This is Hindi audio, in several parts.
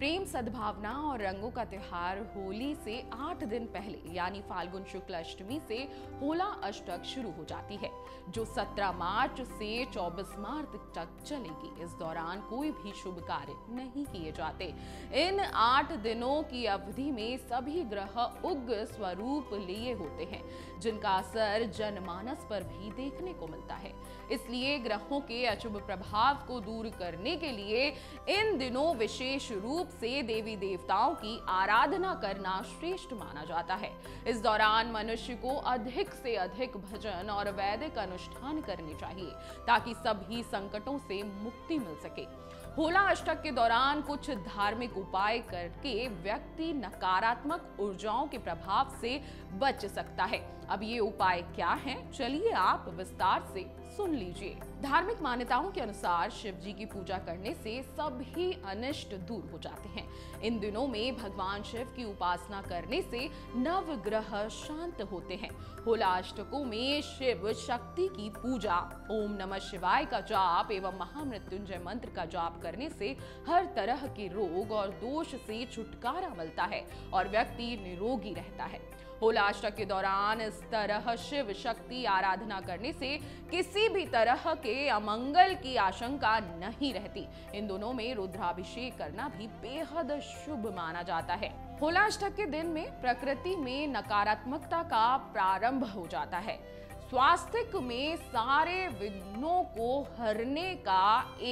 प्रेम, सद्भावना और रंगों का त्यौहार होली से 8 दिन पहले यानी फाल्गुन शुक्ला अष्टमी से होलाष्टक शुरू हो जाती है, जो 17 मार्च से 24 मार्च तक चलेगी। इस दौरान कोई भी शुभ कार्य नहीं किए जाते। इन 8 दिनों की अवधि में सभी ग्रह उग्र स्वरूप लिए होते हैं, जिनका असर जनमानस पर भी देखने को मिलता है। इसलिए ग्रहों के अशुभ प्रभाव को दूर करने के लिए इन दिनों विशेष रूप से देवी देवताओं की आराधना करना श्रेष्ठ माना जाता है। इस दौरान मनुष्य को अधिक से अधिक भजन और वैदिक अनुष्ठान करने चाहिए, ताकि सभी संकटों से मुक्ति मिल सके। होलाष्टक के दौरान कुछ धार्मिक उपाय करके व्यक्ति नकारात्मक ऊर्जाओं के प्रभाव से बच सकता है। अब ये उपाय क्या हैं? चलिए आप विस्तार से सुन लीजिए। धार्मिक मान्यताओं के अनुसार शिव जी की पूजा करने से सभी अनिष्ट दूर हो जाते हैं। इन दिनों में भगवान शिव की उपासना करने से नवग्रह शांत होते हैं। होलाष्टकों में शिव शक्ति की पूजा, ओम नमः शिवाय का जाप एवं महामृत्युंजय मंत्र का जाप करने से हर तरह के रोग और दोष से छुटकारा मिलता है और व्यक्ति निरोगी रहता है। होलाष्टक के दौरान इस तरह शिव शक्ति आराधना करने से किसी भी तरह के अमंगल की आशंका नहीं रहती। इन दोनों में रुद्राभिषेक करना भी बेहद शुभ माना जाता है। होलाष्टक के दिन में प्रकृति में नकारात्मकता का प्रारंभ हो जाता है। स्वास्थ्य में सारे विघ्नों को हरने का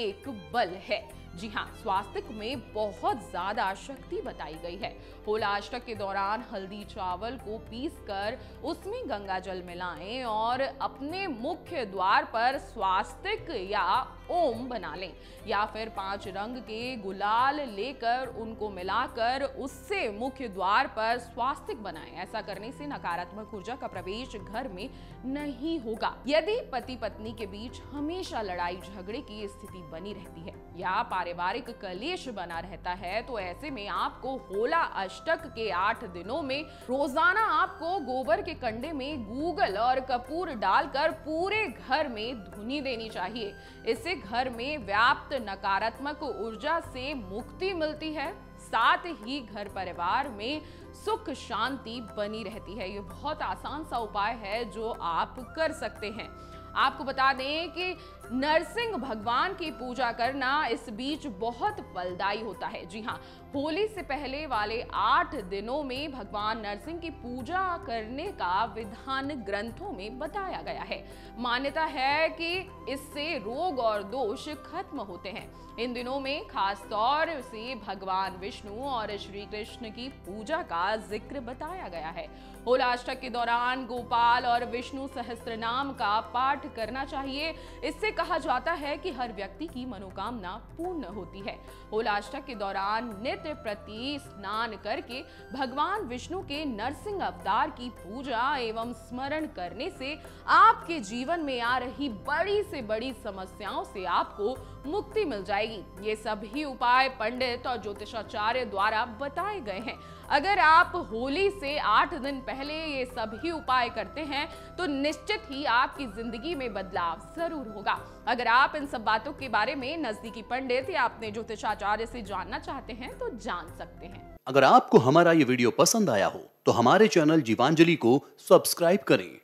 एक बल है। जी हाँ, स्वास्तिक में बहुत ज्यादा शक्ति बताई गई है। होलाष्टक के दौरान हल्दी चावल को पीसकर उसमें गंगाजल मिलाएं और अपने मुख्य द्वार पर स्वास्तिक या ओम बना लें, या फिर 5 रंग के गुलाल लेकर उनको मिलाकर उससे मुख्य द्वार पर स्वास्तिक बनाएं। ऐसा करने से नकारात्मक ऊर्जा का प्रवेश घर में नहीं होगा। यदि पति पत्नी के बीच हमेशा लड़ाई झगड़े की स्थिति बनी रहती है या पारिवारिक कलेश बना रहता है, तो ऐसे में आपको होलाष्टक के 8 दिनों में रोजाना आपको गोबर के कंडे में गूगल और कपूर डालकर पूरे घर में धुनी देनी चाहिए। इससे घर में व्याप्त नकारात्मक ऊर्जा से मुक्ति मिलती है, साथ ही घर परिवार में सुख शांति बनी रहती है। ये बहुत आसान सा उपाय है जो आप कर सकते हैं। आपको बता दें कि नरसिंह भगवान की पूजा करना इस बीच बहुत फलदायी होता है। जी हाँ, होली से पहले वाले 8 दिनों में भगवान नरसिंह की पूजा करने का विधान ग्रंथों में बताया गया है। मान्यता है कि इससे रोग और दोष खत्म होते हैं। इन दिनों में खास तौर से भगवान विष्णु और श्री कृष्ण की पूजा का जिक्र बताया गया है। होलाष्टक के दौरान गोपाल और विष्णु सहस्त्रनाम का पाठ करना चाहिए। इससे कहा जाता है कि हर व्यक्ति की मनोकामना पूर्ण होती है। होलाष्टक के दौरान नित्य प्रति स्नान करके भगवान विष्णु के नरसिंह अवतार की पूजा एवं स्मरण करने से आपके जीवन में आ रही बड़ी से बड़ी समस्याओं से आपको मुक्ति मिल जाएगी। ये सभी उपाय पंडित और ज्योतिषाचार्य द्वारा बताए गए हैं। अगर आप होली से 8 दिन पहले ये सभी उपाय करते हैं तो निश्चित ही आपकी जिंदगी में बदलाव जरूर होगा। अगर आप इन सब बातों के बारे में नजदीकी पंडित या अपने ज्योतिषाचार्य से जानना चाहते हैं तो जान सकते हैं। अगर आपको हमारा ये वीडियो पसंद आया हो तो हमारे चैनल जीवांजलि को सब्सक्राइब करें।